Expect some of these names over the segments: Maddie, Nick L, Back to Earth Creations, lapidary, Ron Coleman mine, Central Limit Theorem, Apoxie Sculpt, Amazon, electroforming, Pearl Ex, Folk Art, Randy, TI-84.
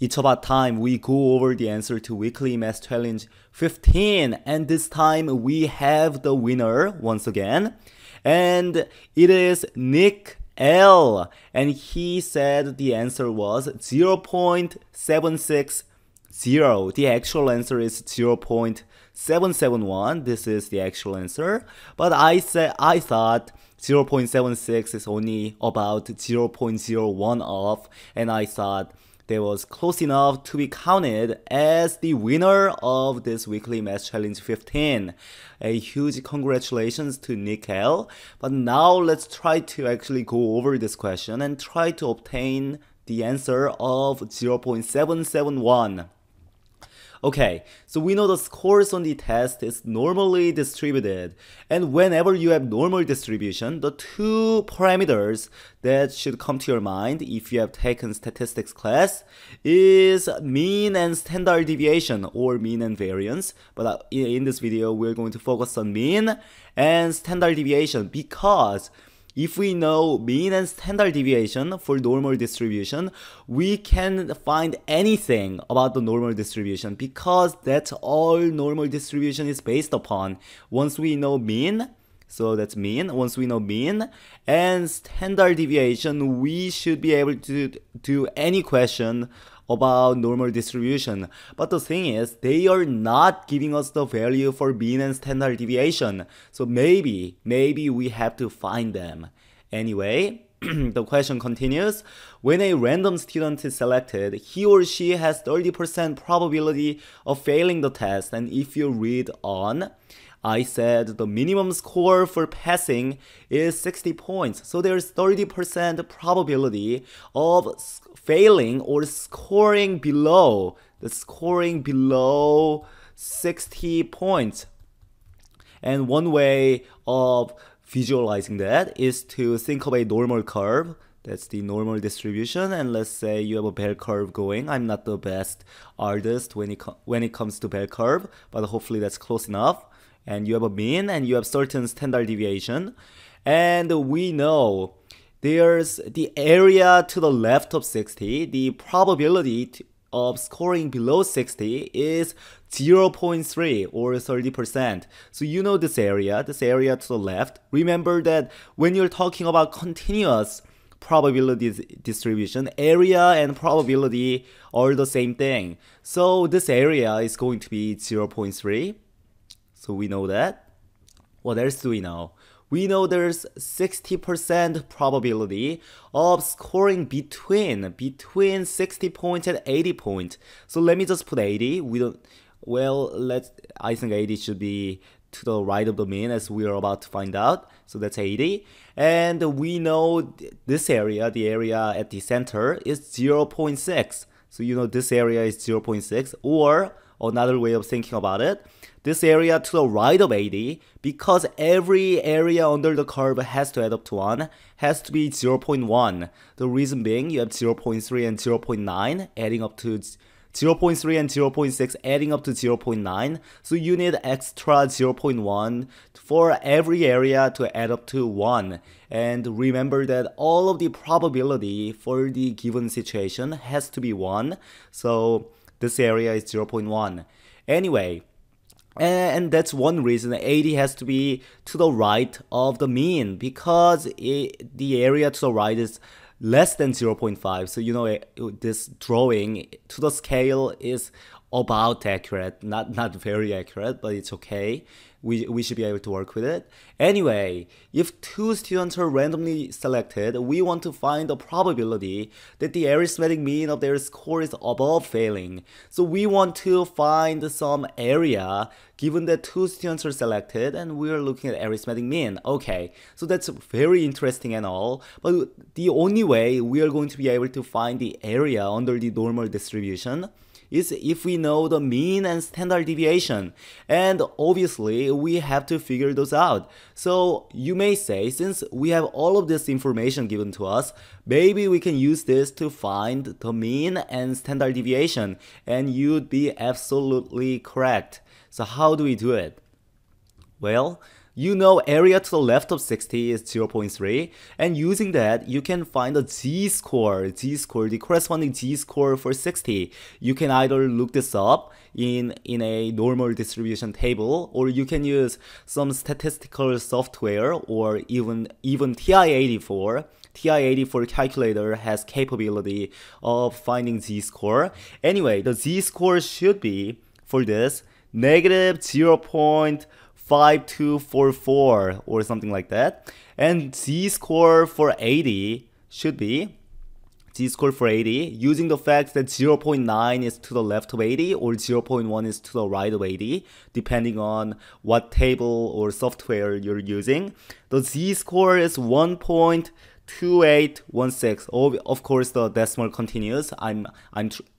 It's about time we go over the answer to weekly math challenge 15, and this time we have the winner once again, and it is Nick L, and he said the answer was 0.760. The actual answer is 0.771. This is the actual answer, but I thought 0.76 is only about 0.01 off, and I thought that was close enough to be counted as the winner of this weekly math challenge 15. A huge congratulations to Nick L. But now let's try to actually go over this question and try to obtain the answer of 0.771. Okay, so we know the scores on the test is normally distributed, and whenever you have normal distribution, the two parameters that should come to your mind if you have taken statistics class is mean and standard deviation, or mean and variance. But in this video, we're going to focus on mean and standard deviation, because if we know mean and standard deviation for normal distribution, we can find anything about the normal distribution, because that's all normal distribution is based upon. Once we know mean, so that's mean. Once we know mean and standard deviation, we should be able to do any question about normal distribution. But the thing is, they are not giving us the value for mean and standard deviation. So maybe we have to find them. Anyway, the question continues. When a random student is selected, he or she has 30% probability of failing the test. And if you read on, I said the minimum score for passing is 60 points. So there's 30% probability of failing or scoring below 60 points. And one way of visualizing that is to think of a normal curve. That's the normal distribution, and let's say you have a bell curve going. I'm not the best artist when it comes to bell curve, but hopefully that's close enough. And you have a mean, and you have certain standard deviation, and we know there's the area to the left of 60, the probability of scoring below 60 is 0.3 or 30%. So you know this area to the left. Remember that when you're talking about continuous probability distribution, area and probability are the same thing. So this area is going to be 0.3. So we know that. What else do we know? We know there's 60% probability of scoring between 60 points and 80 points. So let me just put 80. We don't, well, let's, I think 80 should be to the right of the mean, as we are about to find out. So that's 80. And we know this area, the area at the center, is 0.6. So you know this area is 0.6, or another way of thinking about it, this area to the right of 80, because every area under the curve has to add up to 1, has to be 0.1. The reason being, you have 0.3 and 0.9 adding up to 0.3 and 0.6 adding up to 0.9. So you need extra 0.1 for every area to add up to 1. And remember that all of the probability for the given situation has to be 1. So this area is 0.1. Anyway, and that's one reason 80 has to be to the right of the mean, because the area to the right is less than 0.5. So you know this drawing to the scale is about accurate, not very accurate, but it's okay. We should be able to work with it. Anyway, if two students are randomly selected, we want to find the probability that the arithmetic mean of their score is above failing. So we want to find some area given that two students are selected, and we're looking at arithmetic mean. Okay, so that's very interesting and all, but the only way we are going to be able to find the area under the normal distribution is if we know the mean and standard deviation, and obviously we have to figure those out. So you may say, since we have all of this information given to us, maybe we can use this to find the mean and standard deviation, and you'd be absolutely correct. So how do we do it? Well, You know area to the left of 60 is 0.3, and using that you can find a z-score, the corresponding z-score for 60. You can either look this up in a normal distribution table, or you can use some statistical software, or even TI-84. TI-84 calculator has capability of finding z-score. Anyway, the z-score should be, for this, negative 0.5244 or something like that. And z-score for 80 should be, z-score for 80, using the fact that 0.9 is to the left of 80 or 0.1 is to the right of 80, depending on what table or software you're using, the z-score is 1.2816. Oh, of course the decimal continues. I'm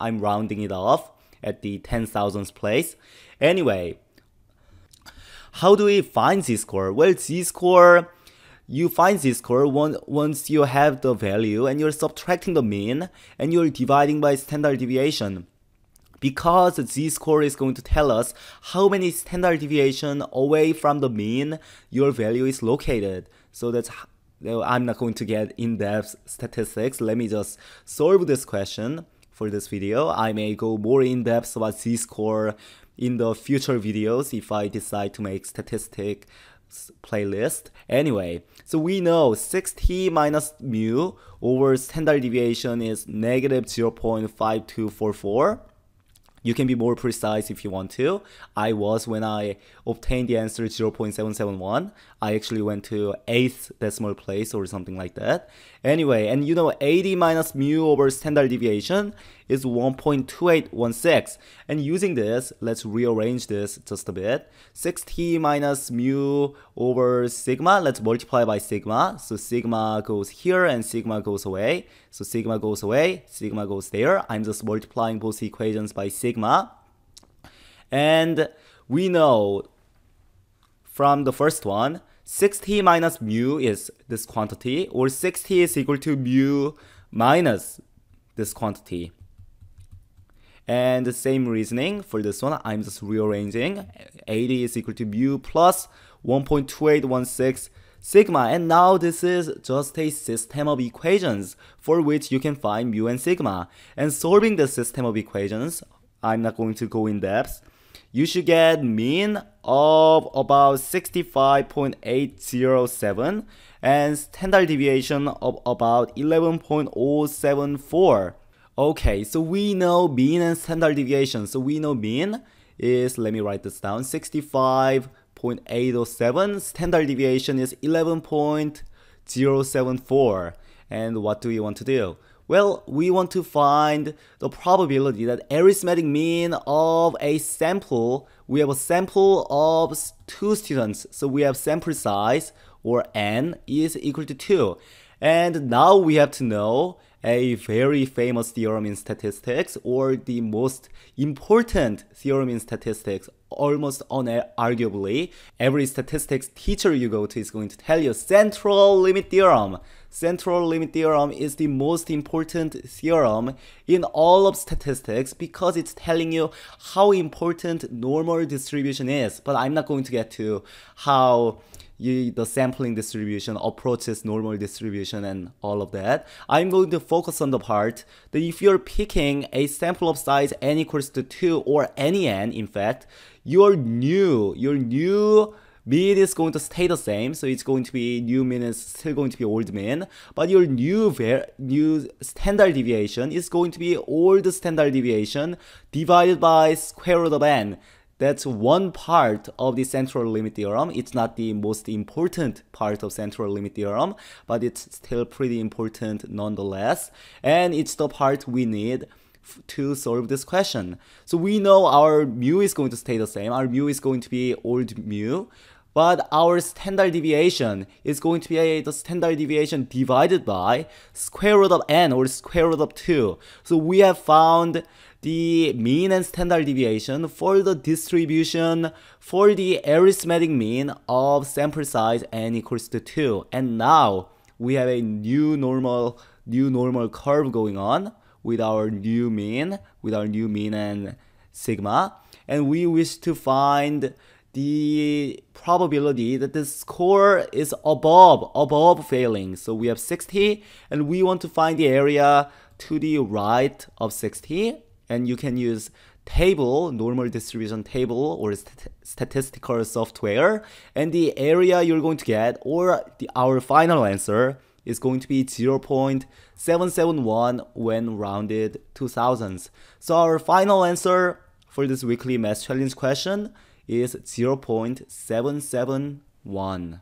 rounding it off at the 10,000th place. Anyway, how do we find z-score? Well, z-score, you find z-score once you have the value and you're subtracting the mean and you're dividing by standard deviation, because z-score is going to tell us how many standard deviation away from the mean your value is located. So that's, I'm not going to get in-depth statistics. Let me just solve this question for this video. I may go more in-depth about z-score in the future videos if I decide to make statistic playlist. Anyway, so we know 60 minus mu over standard deviation is negative 0.5244. You can be more precise if you want to. I was when I obtained the answer 0.771. I actually went to 8th decimal place or something like that. Anyway, and you know 80 minus mu over standard deviation is 1.2816. And using this, let's rearrange this just a bit. 60 minus mu over sigma, let's multiply by sigma. So sigma goes here and sigma goes away. So sigma goes away, sigma goes there. I'm just multiplying both equations by sigma. And we know from the first one, 60 minus mu is this quantity, or 60 is equal to mu minus this quantity. And the same reasoning for this one, I'm just rearranging. 80 is equal to mu plus 1.2816 sigma. And now this is just a system of equations for which you can find mu and sigma. And solving the system of equations, I'm not going to go in depth. You should get mean of about 65.807 and standard deviation of about 11.074. Okay, so we know mean and standard deviation. So we know mean is, let me write this down, 65.807. Standard deviation is 11.074. And what do we want to do? Well, we want to find the probability that arithmetic mean of a sample, we have a sample of 2 students. So we have sample size, or n, is equal to 2. And now we have to know a very famous theorem in statistics, or the most important theorem in statistics, almost unarguably. Every statistics teacher you go to is going to tell you Central Limit Theorem. Central Limit Theorem is the most important theorem in all of statistics because it's telling you how important normal distribution is. But I'm not going to get to how the sampling distribution approaches normal distribution and all of that. I'm going to focus on the part that if you're picking a sample of size n equals to 2 or any n, in fact, your new mean is going to stay the same, so it's going to be new mean is still going to be old mean, but your new standard deviation is going to be old standard deviation divided by square root of n. That's one part of the Central Limit Theorem. It's not the most important part of Central Limit Theorem, but it's still pretty important nonetheless. And it's the part we need to solve this question. So we know our mu is going to stay the same. Our mu is going to be old mu, but our standard deviation is going to be the standard deviation divided by square root of n or square root of 2. So we have found the mean and standard deviation for the distribution for the arithmetic mean of sample size n equals to 2. And now we have a new normal curve going on with our new mean and sigma. And we wish to find the probability that this score is above failing. So we have 60 and we want to find the area to the right of 60, and you can use table, normal distribution table, or statistical software, and the area you're going to get, or our final answer, is going to be 0.771 when rounded to thousands. So our final answer for this weekly math challenge question is 0.771.